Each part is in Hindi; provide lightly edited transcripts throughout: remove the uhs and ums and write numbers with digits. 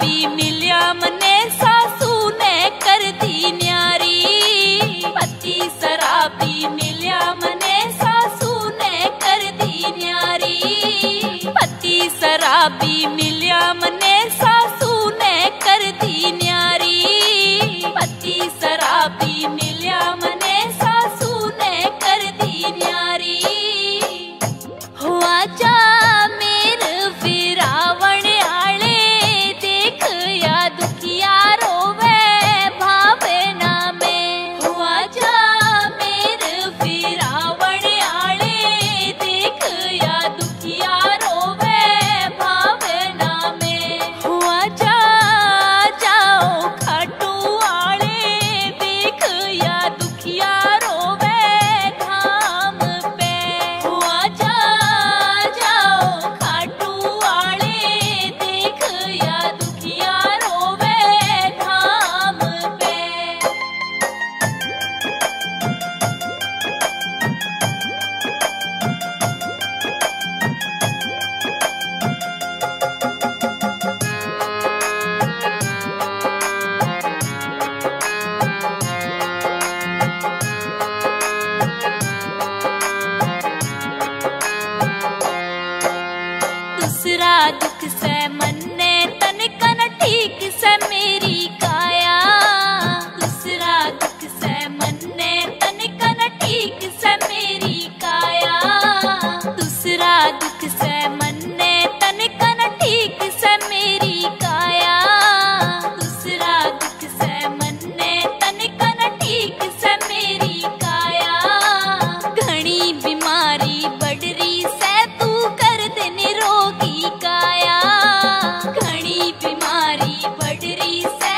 पी मिलिया मने सासू ने कर दी न्यारी। पति शराबी मिलिया मने सासू ने कर दी न्यारी। पति शराबी मिलिया मने सासू ने कर दी न्यारी। पति शराबी मिलिया मने सासू ने कर दी न्यारी। हुआ जा दुख से मन ने तन कन ठीक से मेरी काया। दूसरा दुख से मन ने तन कन ठीक से मेरी काया। दूसरा दुख से मन ने तन कन ठीक से मेरी काया। दूसरा दुख से मन ने तन कन ठीक से मेरी काया। घणी बीमारी बढ़ रही से तू कर देने रोगी काया। घणी बीमारी बढ़ रही से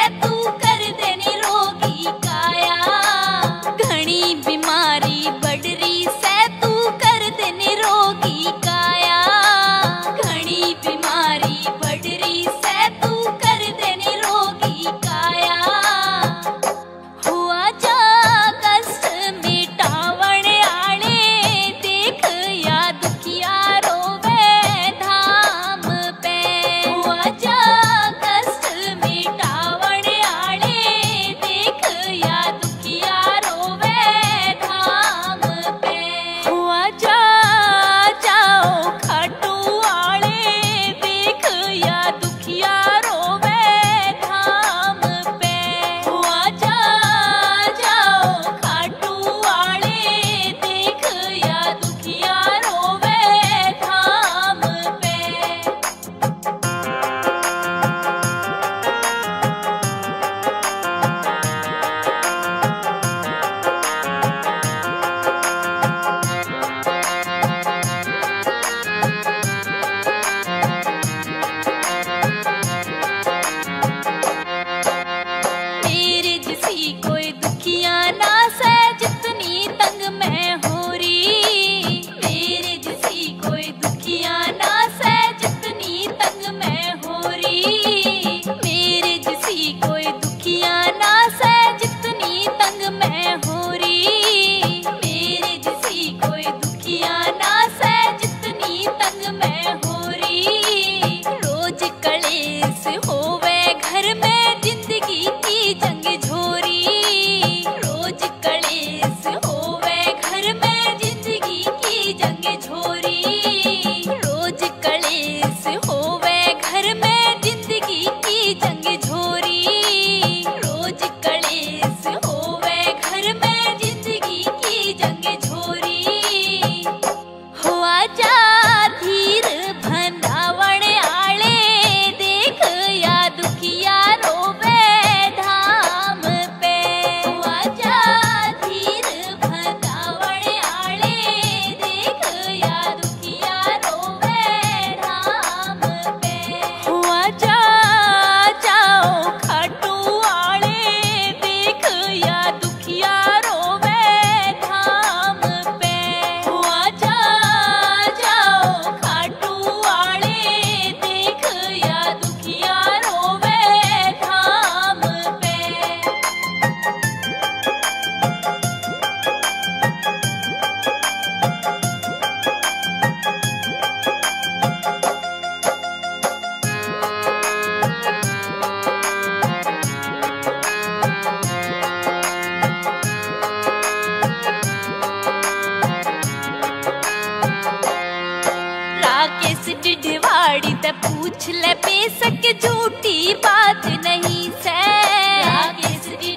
बड़ी ते पूछ ले बेसक झूठी बात नहीं से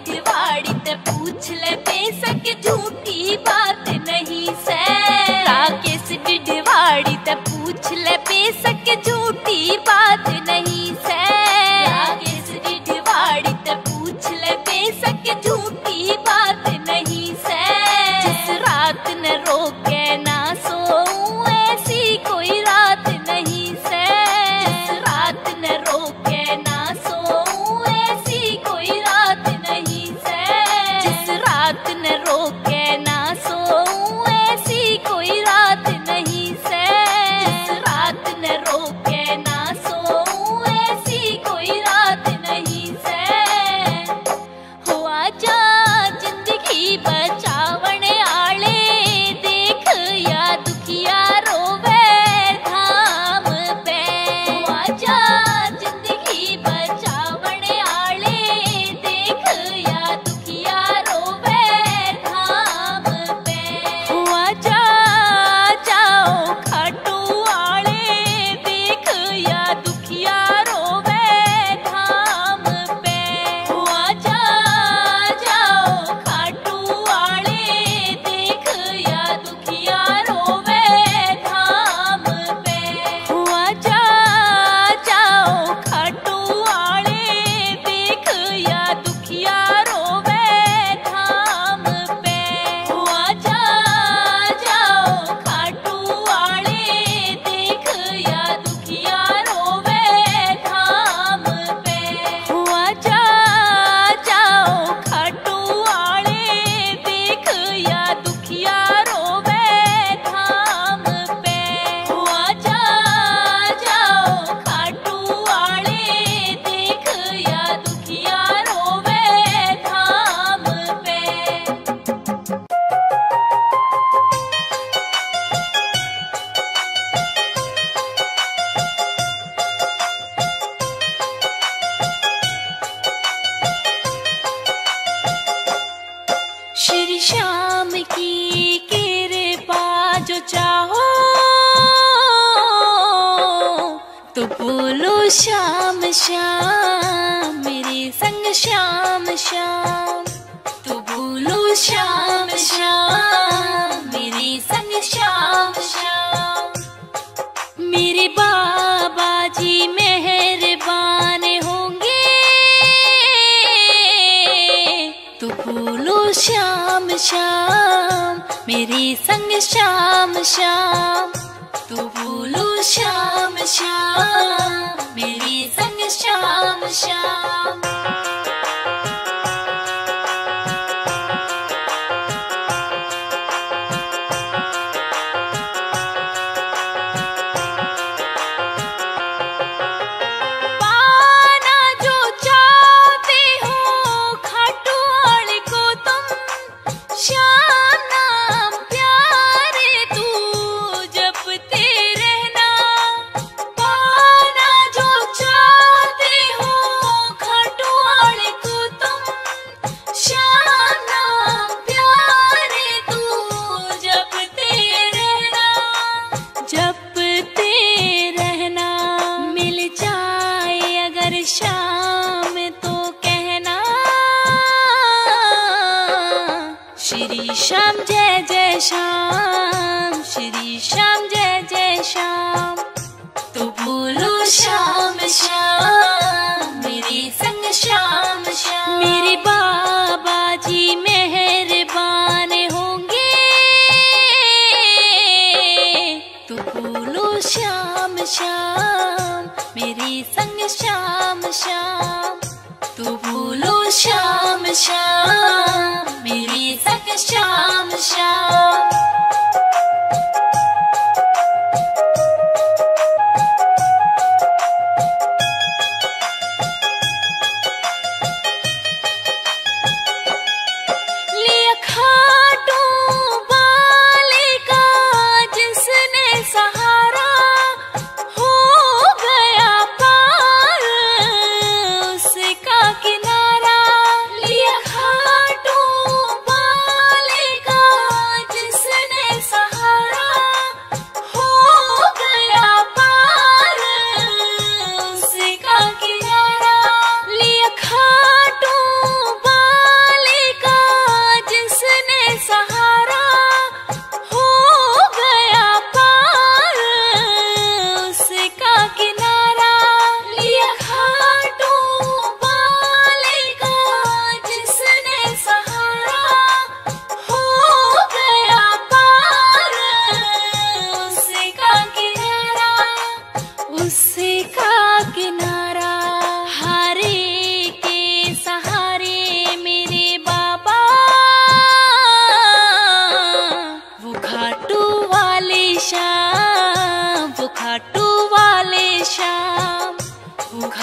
डिवाड़ी ते पूछ ले बेसक झूठी बात नहीं से राकेश डिवाड़ी ते पूछ ले बेसक झूठी बात नहीं से राकेश डिवाड़ी ते पूछ ले बेसक झूठी बात नहीं से जिस रात न रोके ना सो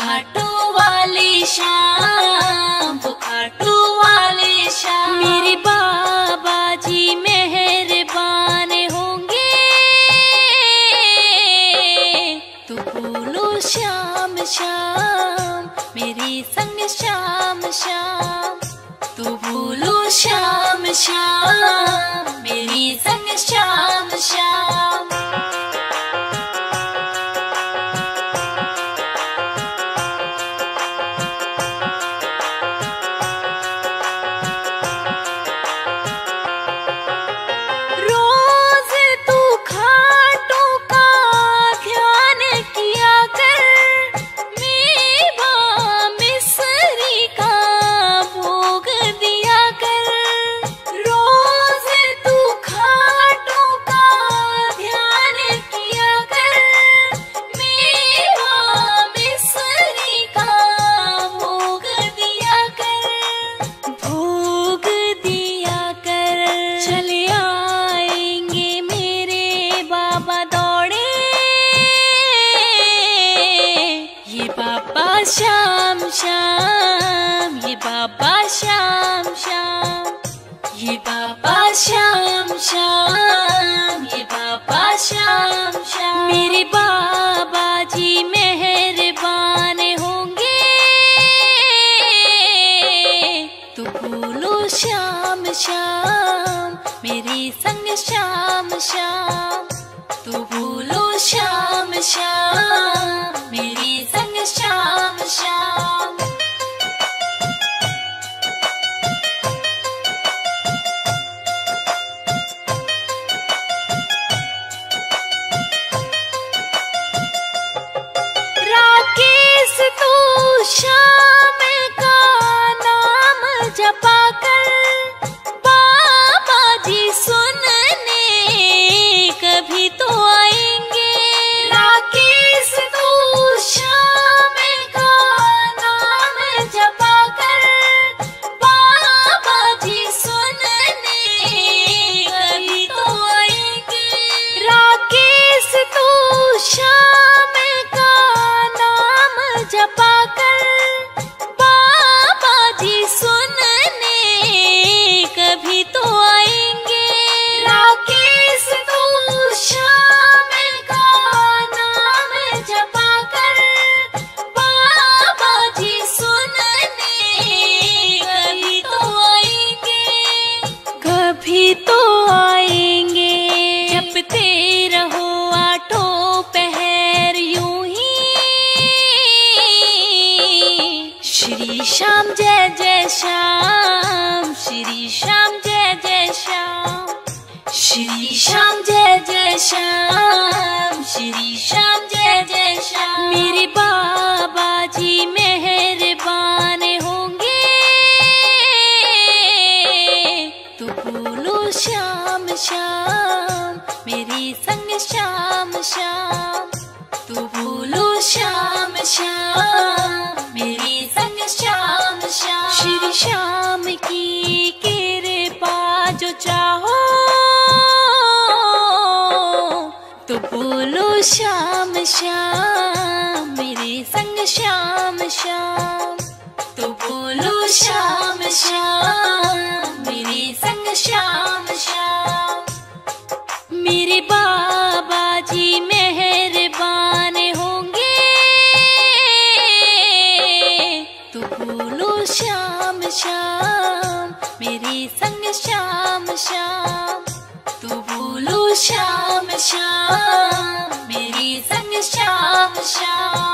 घाटों वाली शाम, वो घाटों वाली शाम। मेरे बाबा जी मेहरबान होंगे तो बोलो श्याम श्याम, मेरे संग श्याम श्याम, तो बोलो श्याम श्याम, मेरे संग श्याम श्याम। श्याम श्याम ये बाबा श्याम श्याम, ये बाबा श्याम श्याम, ये बाबा श्याम श्याम। मेरे बाबा जी मेहरबान होंगे तो बोलो श्याम श्याम, मेरे संग श्याम श्याम, तो बोलो श्याम श्याम, मेरे संग श्याम श्याम। राकेश तू श्याम का नाम जपा कर, बाबा जी सुनने कभी तो आएंगे। राकेश तू श्याम का नाम जपा कर, बाबा जी सुनने कभी तो आएंगे। राकेश तू श्याम का नाम जपा कर, बाबा जी सुनने कभी तो आएंगे। राकेश तू श्याम का नाम जपा कर, बाबा जी सुनने कभी तो आएंगे, कभी तो आएंगे। जपते रहो आठों पहर यूं ही, श्री श्याम जय जय श्याम, श्री श्याम जय जय श्याम, श्री श्याम जय जय श्याम, श्री श्याम जय जय श्याम। मेरे बाबा जी मेहरबान होंगे तो बोलो श्याम श्याम, मेरे संग श्याम श्याम, तो बोलो श्याम श्याम, मेरे संग श्याम श्याम। श्री श्याम की कृपा जो चाहो तो बोलो श्याम श्याम, मेरे संग श्याम श्याम, तो बोलो श्याम श्याम, मेरे संग श्याम श्याम। मेरे बाबा जी मेहरबान होंगे तो बोलो श्याम श्याम, मेरे संग श्याम श्याम, तो बोलो श्याम श्याम, मेरे संग श्याम श्याम।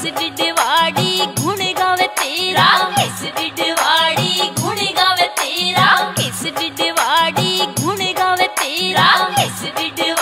इस डिडवाड़ी गुण गावे तेरा, इस डिडवाड़ी गुण गावे तेरा, इस डिडवाड़ी गुण गावे तेरा, इस डिडवाड़ी।